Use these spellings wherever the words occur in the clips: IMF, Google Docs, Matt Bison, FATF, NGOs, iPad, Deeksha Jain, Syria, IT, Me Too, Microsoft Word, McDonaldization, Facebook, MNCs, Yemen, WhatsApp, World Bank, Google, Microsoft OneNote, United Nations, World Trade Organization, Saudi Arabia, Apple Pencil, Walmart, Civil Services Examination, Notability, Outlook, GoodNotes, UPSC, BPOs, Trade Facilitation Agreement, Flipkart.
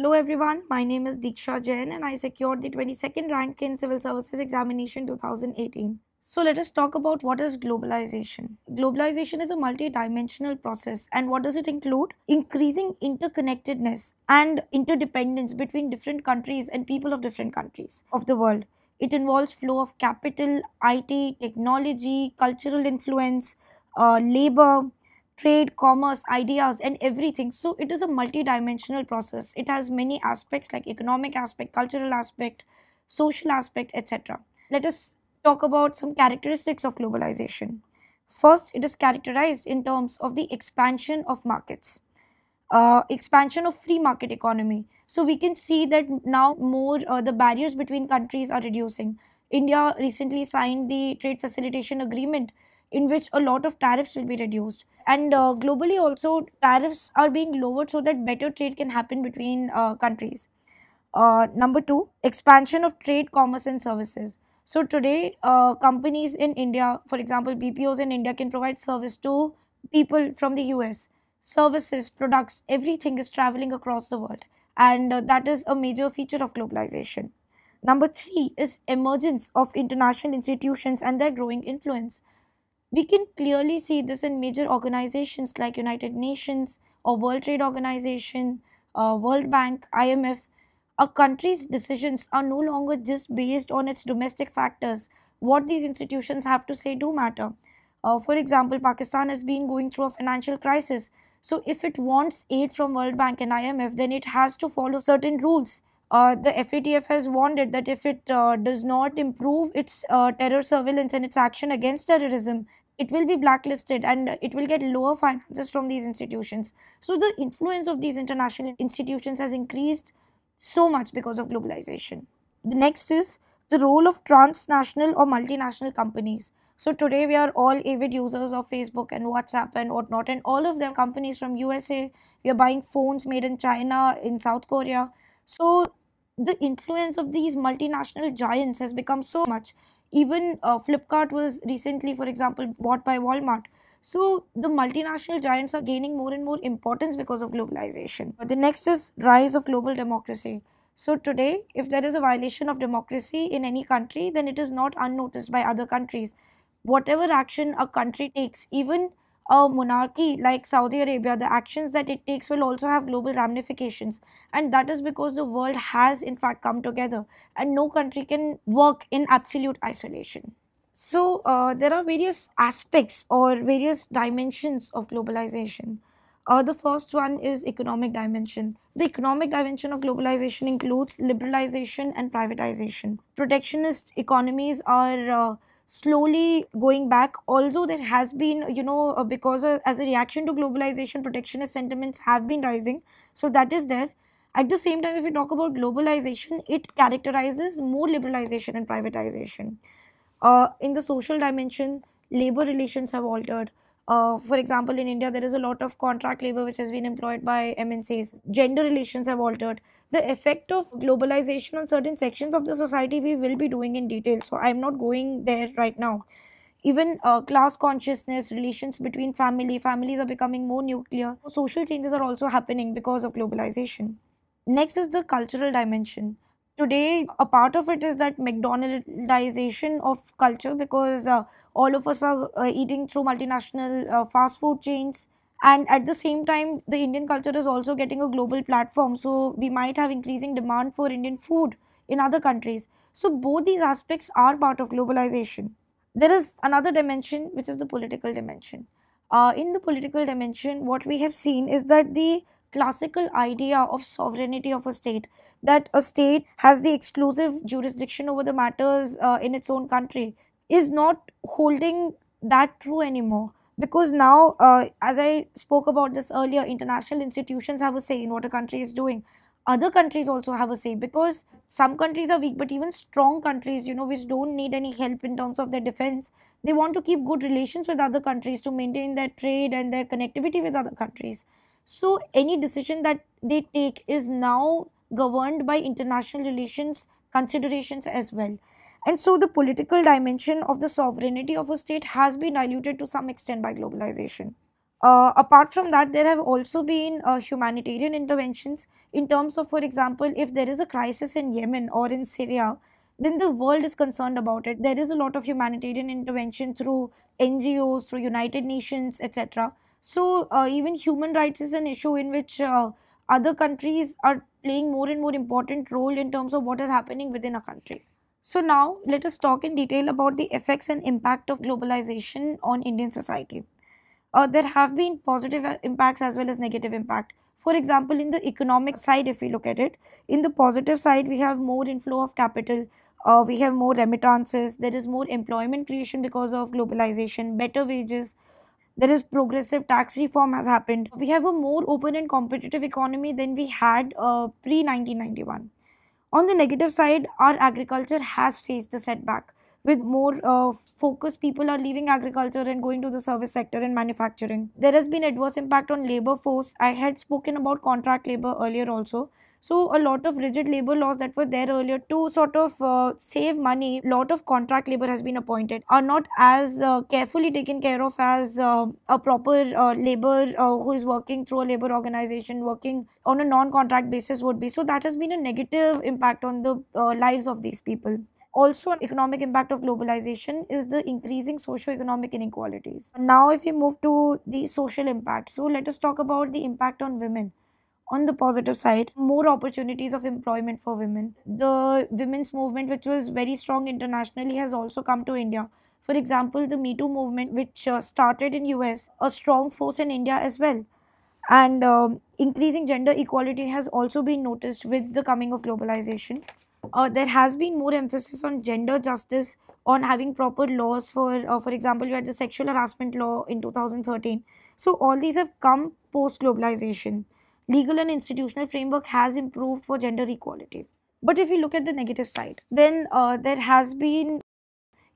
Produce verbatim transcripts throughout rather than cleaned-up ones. Hello everyone, my name is Deeksha Jain and I secured the twenty-second rank in Civil Services Examination twenty eighteen. So let us talk about what is globalization. Globalization is a multi-dimensional process, and what does it include? Increasing interconnectedness and interdependence between different countries and people of different countries of the world. It involves flow of capital, I T, technology, cultural influence, uh, labor, trade, commerce, ideas and everything. So it is a multi-dimensional process. It has many aspects like economic aspect, cultural aspect, social aspect, et cetera. Let us talk about some characteristics of globalization. First, it is characterized in terms of the expansion of markets, uh, expansion of free market economy. So we can see that now more uh, the barriers between countries are reducing. India recently signed the Trade Facilitation Agreement, in which a lot of tariffs will be reduced. And uh, globally also, tariffs are being lowered so that better trade can happen between uh, countries. Uh, number two, expansion of trade, commerce and services. So today, uh, companies in India, for example, B P Os in India can provide service to people from the U S. Services, products, everything is traveling across the world. And uh, that is a major feature of globalization. Number three is emergence of international institutions and their growing influence. We can clearly see this in major organizations like United Nations or World Trade Organization, uh, World Bank, I M F. A country's decisions are no longer just based on its domestic factors. What these institutions have to say do matter. Uh, for example, Pakistan has been going through a financial crisis. So if it wants aid from World Bank and I M F, then it has to follow certain rules. Uh, the F A T F has warned that if it uh, does not improve its uh, terror surveillance and its action against terrorism, it will be blacklisted and it will get lower finances from these institutions. So the influence of these international institutions has increased so much because of globalization. The next is the role of transnational or multinational companies. So today we are all avid users of Facebook and WhatsApp and whatnot, and all of them companies from U S A. We are buying phones made in China, in South Korea. So the influence of these multinational giants has become so much. Even uh, Flipkart was recently, for example, bought by Walmart. So the multinational giants are gaining more and more importance because of globalization. The next is rise of global democracy. So today, if there is a violation of democracy in any country, then it is not unnoticed by other countries. Whatever action a country takes, even a monarchy like Saudi Arabia, the actions that it takes will also have global ramifications. And that is because the world has in fact come together and no country can work in absolute isolation. So uh, there are various aspects or various dimensions of globalization. Uh, the first one is economic dimension. The economic dimension of globalization includes liberalization and privatization. Protectionist economies are uh, slowly going back, although there has been, you know, uh, because uh, as a reaction to globalization, protectionist sentiments have been rising. So that is there. At the same time, if we talk about globalization, it characterizes more liberalization and privatization. Uh, in the social dimension, labor relations have altered. Uh, for example, in India, there is a lot of contract labor which has been employed by M N Cs. Gender relations have altered. The effect of globalization on certain sections of the society we will be doing in detail, so I am not going there right now. Even uh, class consciousness, relations between family, families are becoming more nuclear. Social changes are also happening because of globalization. Next is the cultural dimension. Today, a part of it is that McDonaldization of culture, because uh, all of us are uh, eating through multinational uh, fast food chains, and at the same time the Indian culture is also getting a global platform, so we might have increasing demand for Indian food in other countries. So both these aspects are part of globalization. There is another dimension which is the political dimension. Uh, in the political dimension, what we have seen is that the classical idea of sovereignty of a state, that a state has the exclusive jurisdiction over the matters uh, in its own country, is not holding that true anymore, because now uh, as I spoke about this earlier, international institutions have a say in what a country is doing. Other countries also have a say, because some countries are weak, but even strong countries, you know, which don't need any help in terms of their defense, they want to keep good relations with other countries to maintain their trade and their connectivity with other countries. So any decision that they take is now governed by international relations considerations as well. And so the political dimension of the sovereignty of a state has been diluted to some extent by globalization. Uh, apart from that, there have also been uh, humanitarian interventions in terms of, for example, if there is a crisis in Yemen or in Syria, then the world is concerned about it. There is a lot of humanitarian intervention through N G Os, through United Nations, et cetera. So uh, even human rights is an issue in which uh, other countries are playing more and more important role in terms of what is happening within a country. So now let us talk in detail about the effects and impact of globalization on Indian society. Uh, there have been positive impacts as well as negative impact. For example, in the economic side, if we look at it, in the positive side, we have more inflow of capital, uh, we have more remittances, there is more employment creation because of globalization, better wages, there is progressive tax reform has happened. We have a more open and competitive economy than we had uh, pre nineteen ninety-one. On the negative side, our agriculture has faced a setback. With more uh, focus, people are leaving agriculture and going to the service sector and manufacturing. There has been adverse impact on labour force. I had spoken about contract labour earlier also. So a lot of rigid labour laws that were there earlier to sort of uh, save money, lot of contract labour has been appointed, are not as uh, carefully taken care of as uh, a proper uh, labour uh, who is working through a labour organisation, working on a non-contract basis would be. So that has been a negative impact on the uh, lives of these people. Also, an economic impact of globalization is the increasing socio-economic inequalities. Now, if we move to the social impact, so let us talk about the impact on women. On the positive side, more opportunities of employment for women. The women's movement, which was very strong internationally, has also come to India. For example, the Me Too movement, which uh, started in U S, a strong force in India as well. And um, increasing gender equality has also been noticed with the coming of globalization. Uh, there has been more emphasis on gender justice, on having proper laws for, uh, for example, you had the sexual harassment law in two thousand thirteen. So all these have come post-globalization. Legal and institutional framework has improved for gender equality. But if you look at the negative side, then uh, there has been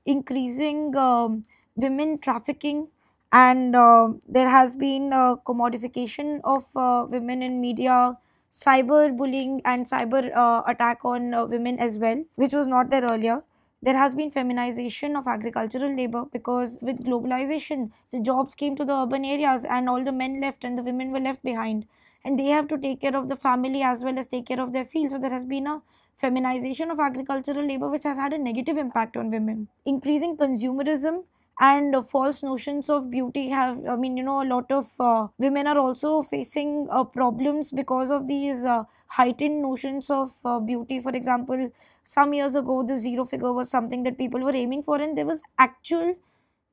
increasing um, women trafficking. And uh, there has been uh, commodification of uh, women in media, cyber bullying and cyber uh, attack on uh, women as well, which was not there earlier. There has been feminization of agricultural labor because with globalization, the jobs came to the urban areas and all the men left and the women were left behind. And they have to take care of the family as well as take care of their field. So there has been a feminization of agricultural labor, which has had a negative impact on women. Increasing consumerism and uh, false notions of beauty have, I mean, you know, a lot of uh, women are also facing uh, problems because of these uh, heightened notions of uh, beauty. For example, some years ago, the zero figure was something that people were aiming for, and there was actual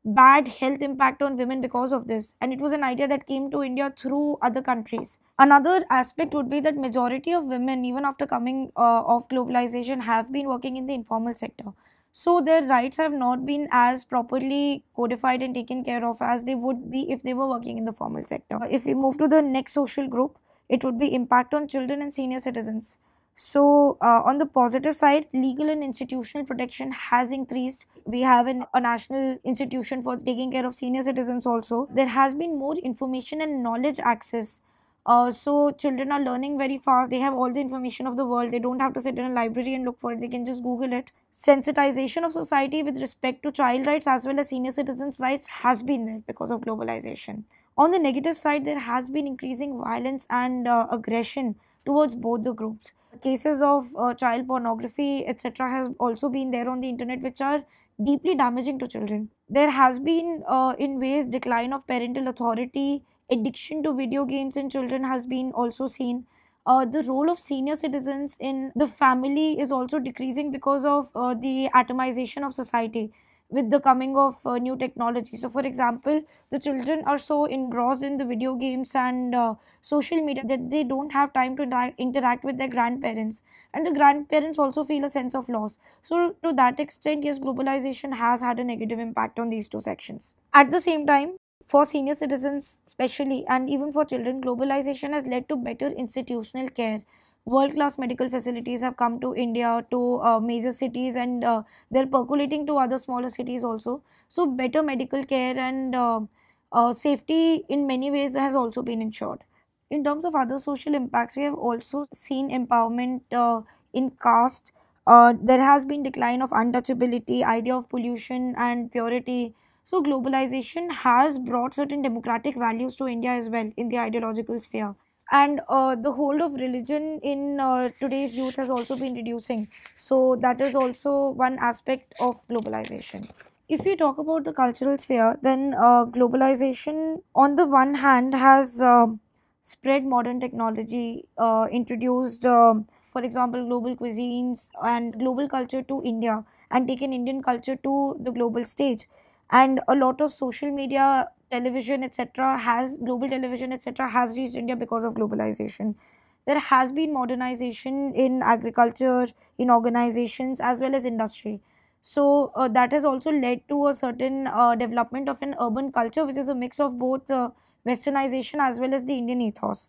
bad health impact on women because of this. And it was an idea that came to India through other countries. Another aspect would be that majority of women, even after coming uh, off globalization, have been working in the informal sector. So their rights have not been as properly codified and taken care of as they would be if they were working in the formal sector. If we move to the next social group, it would be impact on children and senior citizens. So uh, on the positive side, legal and institutional protection has increased. We have an, a national institution for taking care of senior citizens also. There has been more information and knowledge access. Uh, so children are learning very fast. They have all the information of the world. They don't have to sit in a library and look for it. They can just Google it. Sensitization of society with respect to child rights as well as senior citizens' rights has been there because of globalization. On the negative side, there has been increasing violence and uh, aggression towards both the groups. Cases of uh, child pornography, et cetera have also been there on the internet, which are deeply damaging to children. There has been uh, in ways decline of parental authority. Addiction to video games in children has been also seen. Uh, the role of senior citizens in the family is also decreasing because of uh, the atomization of society with the coming of uh, new technology. So, for example, the children are so engrossed in the video games and uh, social media that they don't have time to interact, interact with their grandparents. And the grandparents also feel a sense of loss. So, to that extent, yes, globalization has had a negative impact on these two sections. At the same time, for senior citizens especially, and even for children, globalization has led to better institutional care. World-class medical facilities have come to India, to uh, major cities, and uh, they're percolating to other smaller cities also. So better medical care and uh, uh, safety in many ways has also been ensured. In terms of other social impacts, we have also seen empowerment uh, in caste. Uh, there has been decline of untouchability, idea of pollution and purity. So globalization has brought certain democratic values to India as well in the ideological sphere. And uh, the hold of religion in uh, today's youth has also been reducing. So that is also one aspect of globalization. If we talk about the cultural sphere, then uh, globalization on the one hand has uh, spread modern technology, uh, introduced, uh, for example, global cuisines and global culture to India and taken Indian culture to the global stage. And a lot of social media, television, et cetera has, global television, et cetera has reached India because of globalization. There has been modernization in agriculture, in organizations as well as industry. So uh, that has also led to a certain uh, development of an urban culture, which is a mix of both uh, westernization as well as the Indian ethos.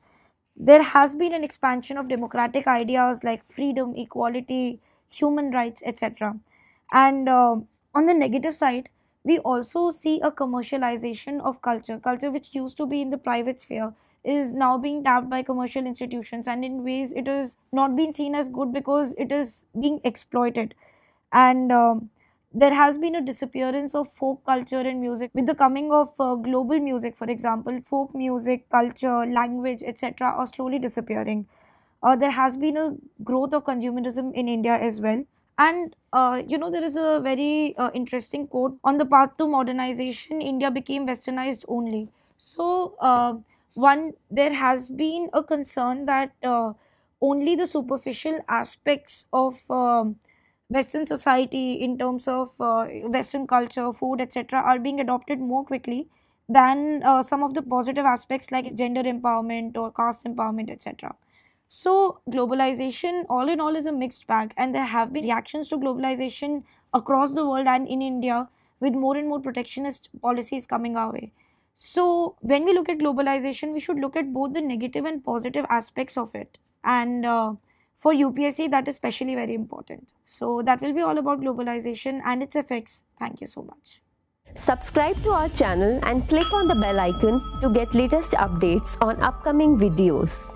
There has been an expansion of democratic ideas like freedom, equality, human rights, et cetera. And uh, on the negative side, we also see a commercialization of culture. Culture which used to be in the private sphere is now being tapped by commercial institutions, and in ways it is not being seen as good because it is being exploited. And um, there has been a disappearance of folk culture and music with the coming of uh, global music, for example. Folk music, culture, language, et cetera are slowly disappearing. Uh, there has been a growth of consumerism in India as well. And, uh, you know, there is a very uh, interesting quote. On the path to modernization, India became westernized only. So, uh, one, there has been a concern that uh, only the superficial aspects of uh, Western society in terms of uh, Western culture, food, et cetera are being adopted more quickly than uh, some of the positive aspects like gender empowerment or caste empowerment, et cetera. So globalization all in all is a mixed bag, and there have been reactions to globalization across the world and in India with more and more protectionist policies coming our way. So when we look at globalization, we should look at both the negative and positive aspects of it. And uh, for U P S C, that is especially very important. So that will be all about globalization and its effects. Thank you so much. Subscribe to our channel and click on the bell icon to get latest updates on upcoming videos.